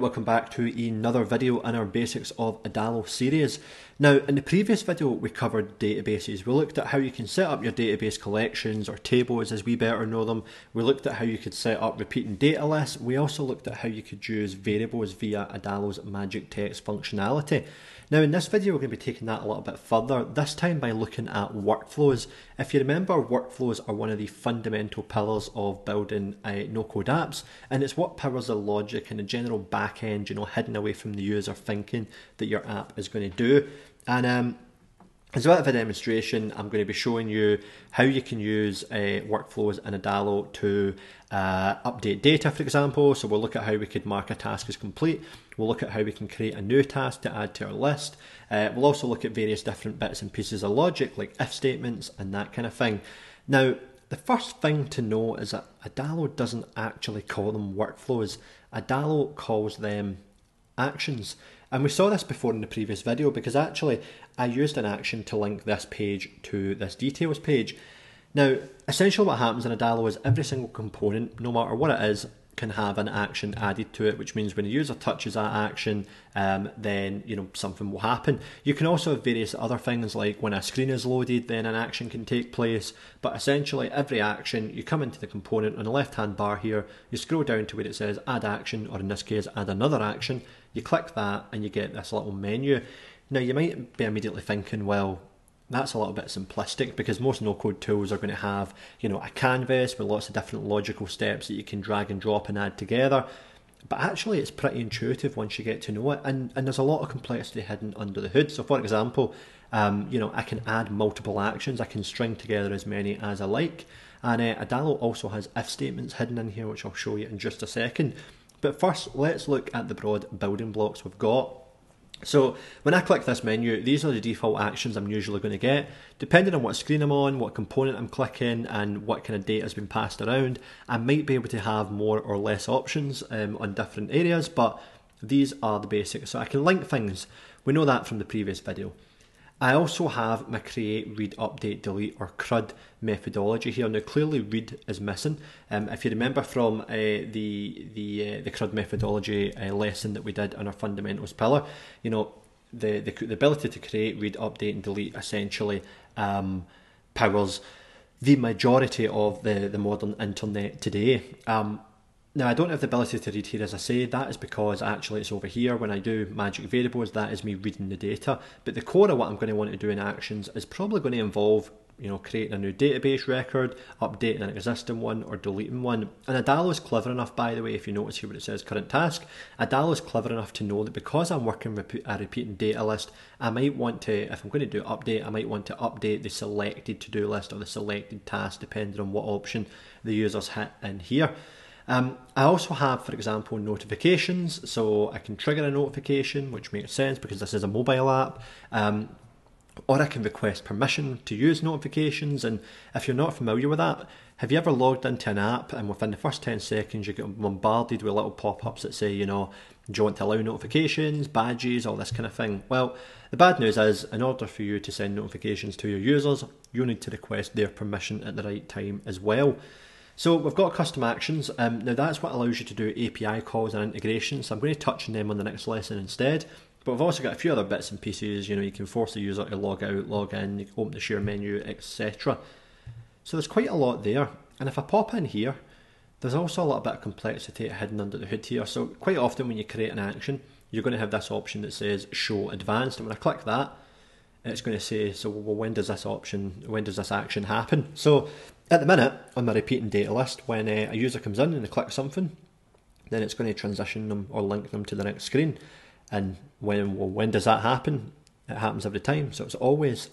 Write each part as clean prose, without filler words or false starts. welcome back to another video in our Basics of Adalo series. Now, in the previous video we covered databases. We looked at how you can set up your database collections or tables as we better know them. We looked at how you could set up repeating data lists. We also looked at how you could use variables via Adalo's Magic Text functionality. Now in this video we're going to be taking that a little bit further, this time by looking at workflows. If you remember, workflows are one of the fundamental pillars of building no-code apps, and it's what powers the logic and the general back end, you know, hidden away from the user thinking that your app is going to do. And as a bit of a demonstration, I'm going to be showing you how you can use workflows in Adalo to update data, for example. So we'll look at how we could mark a task as complete. We'll look at how we can create a new task to add to our list. We'll also look at various different bits and pieces of logic, like if statements and that kind of thing. Now, the first thing to know is that Adalo doesn't actually call them workflows. Adalo calls them actions. And we saw this before in the previous video, because actually I used an action to link this page to this details page. Now, essentially what happens in Adalo is every single component, no matter what it is, can have an action added to it, which means when a user touches that action, then you know something will happen. You can also have various other things, like when a screen is loaded, then an action can take place. But essentially every action, you come into the component on the left hand bar here, you scroll down to where it says add action, or in this case add another action, you click that and you get this little menu. Now you might be immediately thinking, well, that's a little bit simplistic, because most no-code tools are going to have, you know, a canvas with lots of different logical steps that you can drag and drop and add together. But actually it's pretty intuitive once you get to know it, and there's a lot of complexity hidden under the hood. So for example, you know, I can add multiple actions, I can string together as many as I like, and Adalo also has if statements hidden in here, which I'll show you in just a second. But first, let's look at the broad building blocks we've got. So when I click this menu, these are the default actions I'm usually going to get. Depending on what screen I'm on, what component I'm clicking, and what kind of data has been passed around, I might be able to have more or less options on different areas, but these are the basics. So I can link things. We know that from the previous video. I also have my create, read, update, delete, or CRUD methodology here. Now clearly read is missing. If you remember from the CRUD methodology lesson that we did on our fundamentals pillar, you know, the ability to create, read, update, and delete essentially powers the majority of the modern internet today. Now, I don't have the ability to read here, as I say. That is because actually it's over here. When I do magic variables, that is me reading the data. But the core of what I'm going to want to do in actions is probably going to involve, you know, creating a new database record, updating an existing one, or deleting one. And Adalo is clever enough, by the way, if you notice here where it says current task, Adalo is clever enough to know that because I'm working with a repeating data list, I might want to, if I'm going to do update, I might want to update the selected to-do list or the selected task, depending on what option the user's hit in here. I also have, for example, notifications, so I can trigger a notification, which makes sense because this is a mobile app, or I can request permission to use notifications. And if you're not familiar with that, have you ever logged into an app and within the first 10 seconds you get bombarded with little pop-ups that say, you know, do you want to allow notifications, badges, all this kind of thing? Well, the bad news is, in order for you to send notifications to your users, you need to request their permission at the right time as well. So we've got custom actions. Now that's what allows you to do API calls and integrations. So I'm going to touch on them on the next lesson instead. But we've also got a few other bits and pieces. You know, you can force the user to log out, log in, you can open the share menu, etc. So there's quite a lot there. And if I pop in here, there's also a little bit of complexity hidden under the hood here. So quite often when you create an action, you're going to have this option that says show advanced. And when I click that, it's going to say, so well, when does this action happen? So at the minute, on my repeating data list, when a user comes in and they click something, then it's going to transition them or link them to the next screen. And when does that happen? It happens every time, so it's always.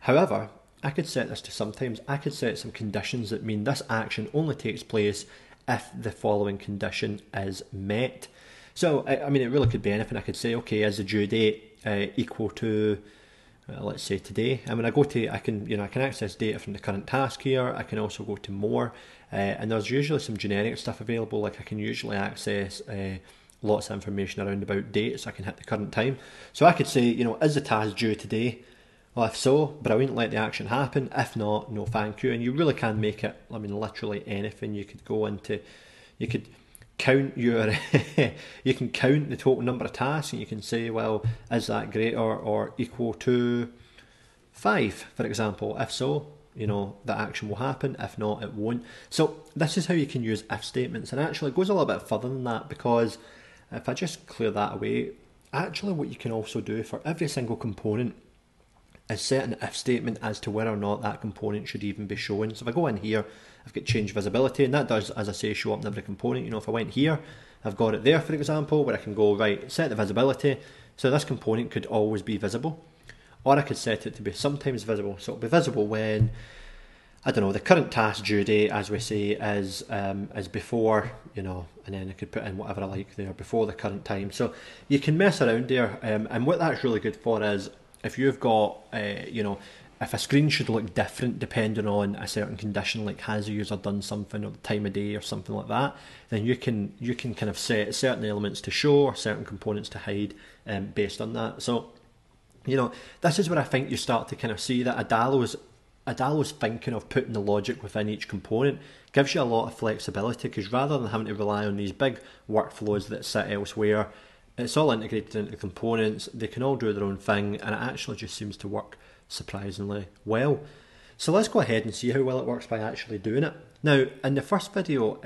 However, I could set this to sometimes. I could set some conditions that mean this action only takes place if the following condition is met. So, I mean, it really could be anything. I could say, okay, is the due date equal to, let's say today, and when I go to, I can access data from the current task here. I can also go to more, and there's usually some generic stuff available. Like I can usually access lots of information around about dates. I can hit the current time, so I could say, you know, is the task due today? Well, if so, brilliant, let the action happen. If not, no thank you. And you really can make it. I mean, literally anything. You could go into, you could count your you can count the total number of tasks, and you can say, well, is that greater or equal to 5, for example? If so, you know, the action will happen. If not, it won't. So this is how you can use if statements. And actually it goes a little bit further than that, because if I just clear that away, actually what you can also do for every single component is set an if statement as to whether or not that component should even be shown. So if I go in here, I've got change visibility, and that does, as I say, show up in every component. You know, if I went here, I've got it there, for example, where I can go, right, set the visibility, so this component could always be visible. Or I could set it to be sometimes visible, so it'll be visible when, I don't know, the current task due date, as we say, is before, you know, and then I could put in whatever I like there, before the current time. So you can mess around there, and what that's really good for is if you've got, you know, if a screen should look different depending on a certain condition, like has the user done something, or the time of day, or something like that, then you can kind of set certain elements to show or certain components to hide, based on that. So, you know, this is where I think you start to kind of see that Adalo's thinking of putting the logic within each component gives you a lot of flexibility, because rather than having to rely on these big workflows that sit elsewhere, it's all integrated into components. They can all do their own thing, and it actually just seems to work surprisingly well. So let's go ahead and see how well it works by actually doing it. Now, in the first video,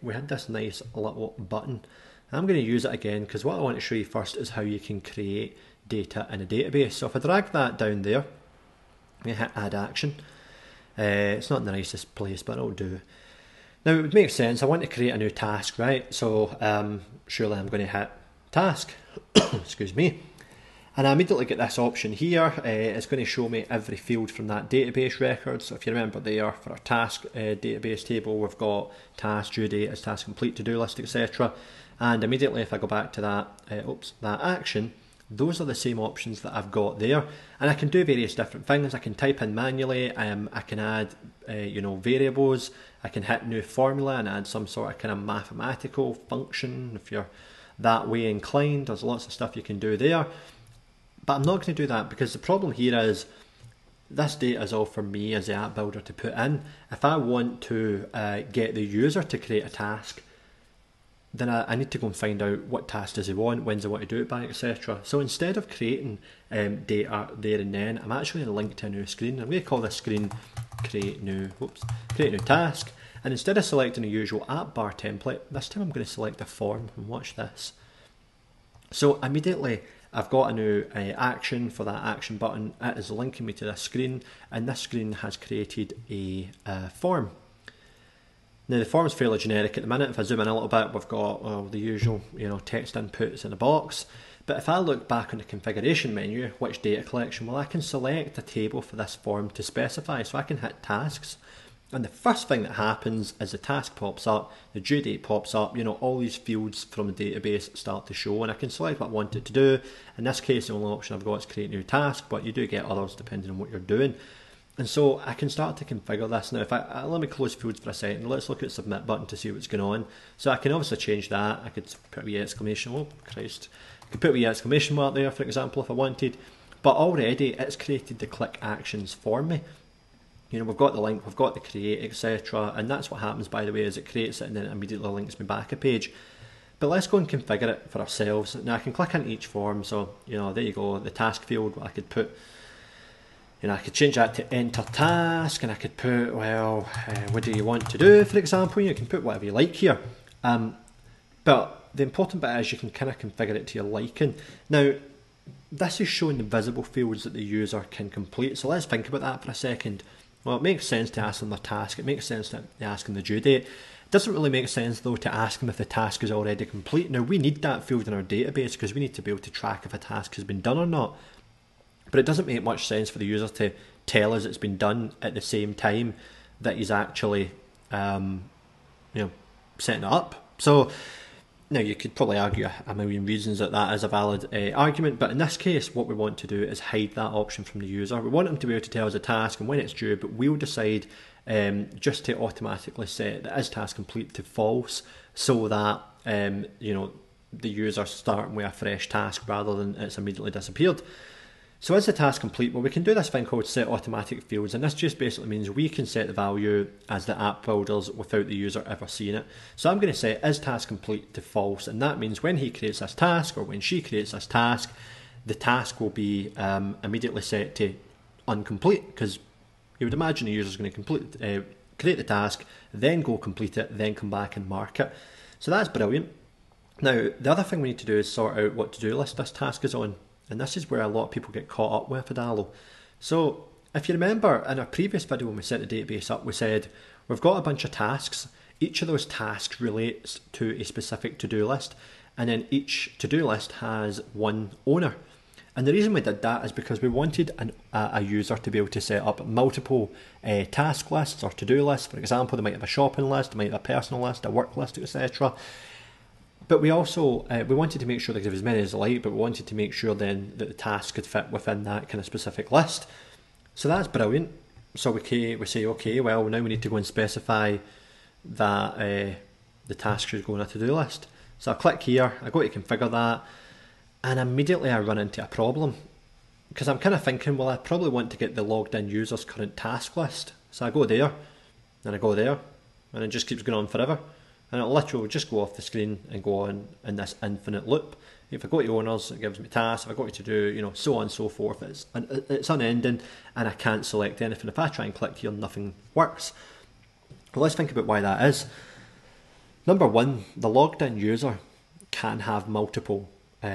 we had this nice little button. I'm going to use it again, because what I want to show you first is how you can create data in a database. So if I drag that down there, I'm going to hit add action. It's not the nicest place, but it'll do. Now, it would make sense. I want to create a new task, right? So surely I'm going to hit task, excuse me, and I immediately get this option here. It's going to show me every field from that database record. So if you remember there, for our task database table, we've got task, due date, as task complete, to-do list, etc. And immediately if I go back to that, that action, those are the same options that I've got there. And I can do various different things. I can type in manually, I can add you know, variables, I can hit new formula and add some sort of kind of mathematical function if you're that way inclined. There's lots of stuff you can do there, but I'm not going to do that, because the problem here is this data is all for me as the app builder to put in. If I want to get the user to create a task, then I need to go and find out what task does he want, when's he want to do it by, etc. So instead of creating data there and then, I'm actually going to link to a new screen. I'm going to call this screen create new task. And instead of selecting the usual app bar template, this time I'm going to select a form, and watch this. So immediately I've got a new action for that action button. It is linking me to this screen, and this screen has created a form. Now the form is fairly generic at the minute. If I zoom in a little bit, we've got the usual, you know, text inputs in a box. But if I look back on the configuration menu, which data collection, well, I can select a table for this form to specify. So I can hit tasks, and the first thing that happens is the task pops up, the due date pops up, you know, all these fields from the database start to show, and I can select what I want it to do. In this case, the only option I've got is create new task, but you do get others depending on what you're doing. And so I can start to configure this. Now, if I let me close fields for a second, let's look at the submit button to see what's going on. So I can obviously change that. I could put a wee exclamation, oh Christ. I could put a wee exclamation mark there, for example, if I wanted. But already it's created the click actions for me. You know, we've got the link, we've got the create, etc. And that's what happens, by the way, is it creates it and then it immediately links me back a page. But let's go and configure it for ourselves. Now I can click on each form. So, you know, there you go, the task field, I could put, you know, I could change that to enter task, and I could put, well, what do you want to do, for example. You can put whatever you like here. But the important bit is you can kind of configure it to your liking. Now, this is showing the visible fields that the user can complete. So let's think about that for a second. Well, it makes sense to ask them their task. It makes sense to ask them the due date. It doesn't really make sense, though, to ask them if the task is already complete. Now, we need that field in our database because we need to be able to track if a task has been done or not. But it doesn't make much sense for the user to tell us it's been done at the same time that he's actually, you know, setting it up. So now you could probably argue a million reasons that that is a valid argument. But in this case, what we want to do is hide that option from the user. We want them to be able to tell us a task and when it's due, but we'll decide just to automatically set that is task complete to false, so that, you know, the user starting with a fresh task rather than it's immediately disappeared. So once the task complete, well, we can do this thing called set automatic fields, and this just basically means we can set the value as the app builders without the user ever seeing it. So I'm going to set is task complete to false, and that means when he creates this task or when she creates this task, the task will be immediately set to uncomplete, because you would imagine the user is going to create the task, then go complete it, then come back and mark it. So that's brilliant. Now, the other thing we need to do is sort out what to-do list this task is on. And this is where a lot of people get caught up with Adalo. So if you remember in our previous video when we set the database up, we said we've got a bunch of tasks. Each of those tasks relates to a specific to-do list, and then each to-do list has one owner. And the reason we did that is because we wanted a user to be able to set up multiple task lists or to-do lists. For example, they might have a shopping list, they might have a personal list, a work list, etc. But we also we wanted to make sure they could have as many as they like, but we wanted to make sure then that the task could fit within that kind of specific list. So that's brilliant. So we say, okay, well, now we need to go and specify that the task should go on a to-do list. So I click here, I go to configure that, and immediately I run into a problem, because I'm kind of thinking, well, I probably want to get the logged in user's current task list. So I go there, and I go there, and it just keeps going on forever. And it'll literally just go off the screen and go on in this infinite loop. If I go to owners, it gives me tasks. If I go to do, you know, so on and so forth, it's unending, and I can't select anything. If I try and click here, nothing works. Well, let's think about why that is. Number one, the logged in user can have multiple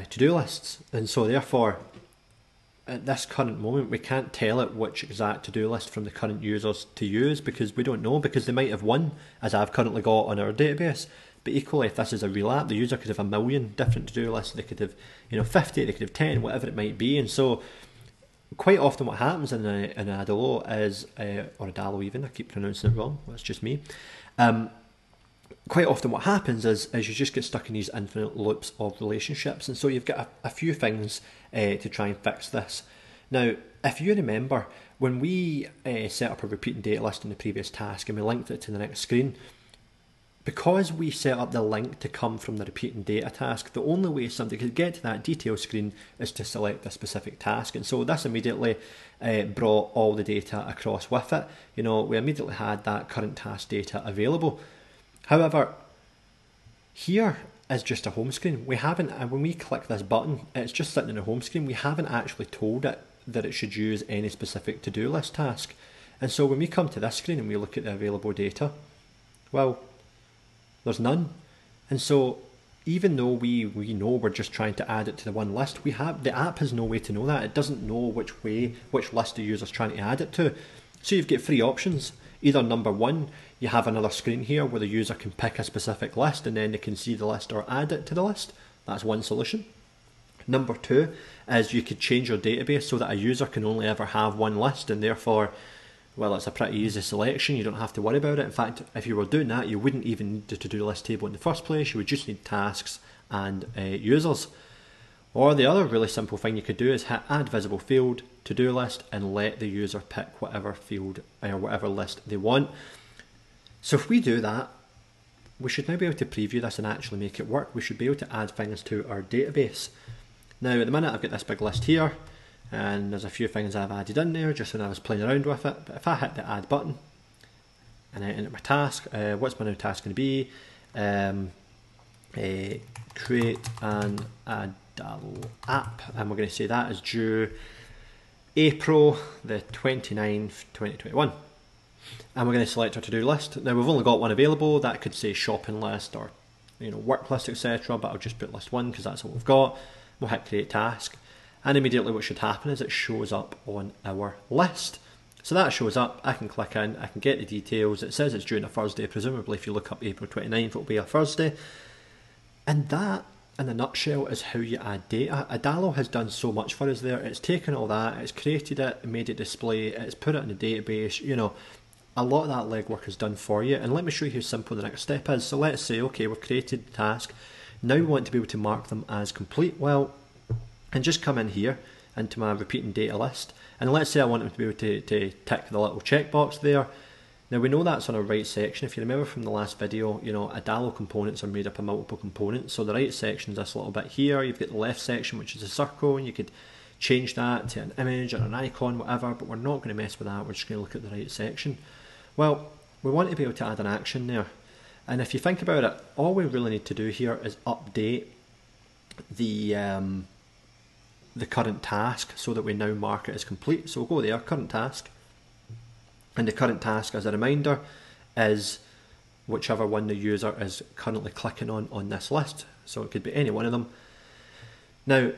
to-do lists, and so therefore, at this current moment, we can't tell it which exact to-do list from the current users to use, because we don't know, because they might have one, as I've currently got on our database. But equally, if this is a real app, the user could have a million different to-do lists. They could have, you know, 50, they could have 10, whatever it might be. And so quite often what happens in Adalo is, or Adalo even, I keep pronouncing it wrong, that's just me. Quite often what happens is you just get stuck in these infinite loops of relationships, and so you've got a few things to try and fix this. Now, if you remember, when we set up a repeating data list in the previous task and we linked it to the next screen, because we set up the link to come from the repeating data task, the only way somebody could get to that detail screen is to select a specific task. And so this immediately brought all the data across with it. You know, we immediately had that current task data available. However, here is just a home screen. We haven't, and when we click this button, it's just sitting in the home screen. We haven't actually told it that it should use any specific to-do list task. And so when we come to this screen and we look at the available data, well, there's none. And so even though we know we're just trying to add it to the one list, the app has no way to know that. It doesn't know which list the user's trying to add it to. So you've got three options. Either number one, you have another screen here where the user can pick a specific list and then they can see the list or add it to the list. That's one solution. Number two is you could change your database so that a user can only ever have one list, and therefore, well, it's a pretty easy selection. You don't have to worry about it. In fact, if you were doing that, you wouldn't even need the to-do list table in the first place. You would just need tasks and users. Or the other really simple thing you could do is hit add visible field, to-do list, and let the user pick whatever field or whatever list they want. So if we do that, we should now be able to preview this and actually make it work. We should be able to add things to our database. Now at the minute I've got this big list here, and there's a few things I've added in there just when I was playing around with it. But if I hit the add button and I enter my task, what's my new task going to be? Create an Adalo app, and we're going to say that is due April the 29th, 2021. And we're going to select our to-do list. Now we've only got one available. That could say shopping list or, you know, work list, etc. But I'll just put list one because that's what we've got. We'll hit create task, and immediately what should happen is it shows up on our list. So that shows up, I can click in, I can get the details. It says it's due on a Thursday, presumably if you look up April 29th, it'll be a Thursday. And that, in a nutshell, is how you add data. Adalo has done so much for us there. It's taken all that, it's created it, made it display, it's put it in the database. You know, a lot of that legwork is done for you. And let me show you how simple the next step is. So let's say, okay, we've created the task. Now we want to be able to mark them as complete. Well, and just come in here into my repeating data list. And let's say I want them to be able to tick the little checkbox there. Now we know that's on a right section. If you remember from the last video, you know, Adalo components are made up of multiple components. So the right section is this little bit here. You've got the left section, which is a circle, and you could change that to an image or an icon, whatever, but we're not going to mess with that, we're just going to look at the right section. Well, we want to be able to add an action there. And if you think about it, all we really need to do here is update the current task so that we now mark it as complete. So we'll go there, current task. And the current task, as a reminder, is whichever one the user is currently clicking on this list. So it could be any one of them. Now,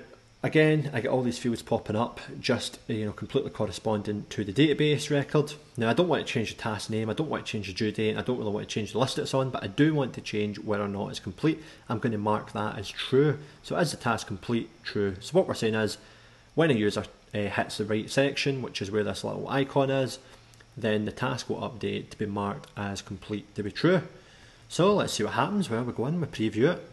again, I get all these fields popping up, just completely corresponding to the database record. Now, I don't want to change the task name, I don't want to change the due date, I don't really want to change the list it's on, but I do want to change whether or not it's complete. I'm going to mark that as true. So is the task complete? True. So what we're saying is, when a user hits the right section, which is where this little icon is, then the task will update to be marked as complete to be true. So let's see what happens. Well, we go in, we preview it.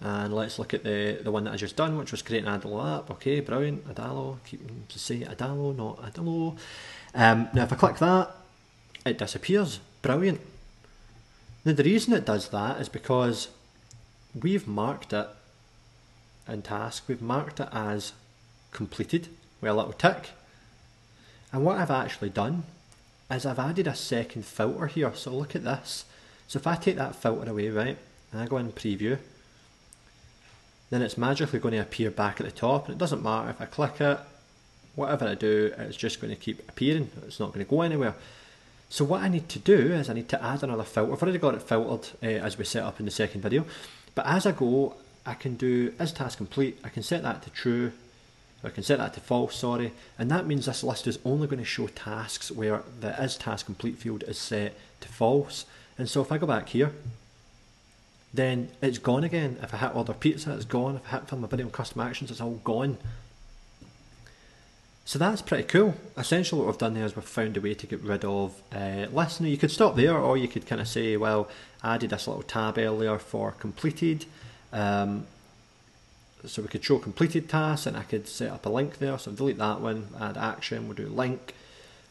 And let's look at the one that I just done, which was create an Adalo app. Okay, brilliant, Adalo, keep to say Adalo, not Adalo. Now if I click that, it disappears, brilliant. Now the reason it does that is because we've marked it in task, we've marked it as completed with a little tick. And what I've actually done is I've added a second filter here, so look at this. So if I take that filter away, right, and I go in preview, then it's magically going to appear back at the top, and it doesn't matter if I click it, whatever I do, it's just going to keep appearing, it's not going to go anywhere. So what I need to do is I need to add another filter. I've already got it filtered as we set up in the second video, but as I go, I can do is task complete, I can set that to true, I can set that to false, sorry, and that means this list is only going to show tasks where the is task complete field is set to false. And so if I go back here, then it's gone again. If I hit order pizza, it's gone. If I hit film, my video, and custom actions, it's all gone. So that's pretty cool. Essentially what we've done there is we've found a way to get rid of lists. Now you could stop there, or you could kind of say, well, I added this little tab earlier for completed. So we could show completed tasks, and I could set up a link there. So delete that one, add action, we'll do link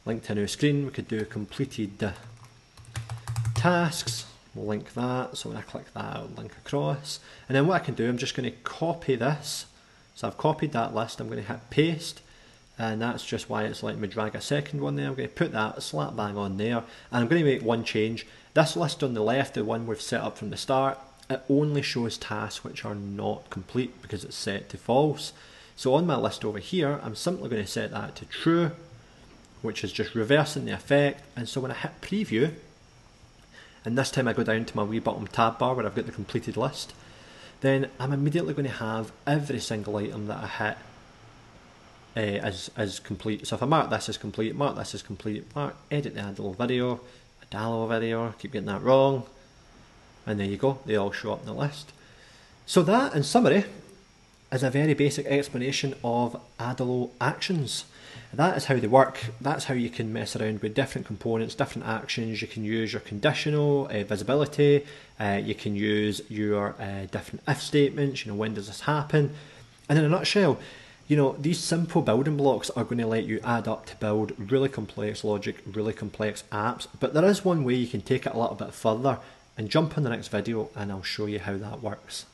to a new screen. We could do completed tasks. We'll link that, so when I click that, I'll link across. And then what I can do, I'm just going to copy this. So I've copied that list, I'm going to hit paste, and that's just why it's letting me drag a second one there. I'm going to put that slap bang on there, and I'm going to make one change. This list on the left, the one we've set up from the start, it only shows tasks which are not complete because it's set to false. So on my list over here, I'm simply going to set that to true, which is just reversing the effect. And so when I hit preview, and this time I go down to my wee bottom tab bar where I've got the completed list, then I'm immediately going to have every single item that I hit as complete. So if I mark this as complete, mark this as complete, mark edit the Adalo video, keep getting that wrong, and there you go, they all show up in the list. So that, in summary, is a very basic explanation of Adalo actions. That is how they work, that's how you can mess around with different components, different actions. You can use your conditional visibility, you can use your different if statements, when does this happen. And in a nutshell, these simple building blocks are going to let you add up to build really complex logic, really complex apps. But there is one way you can take it a little bit further, and jump on the next video and I'll show you how that works.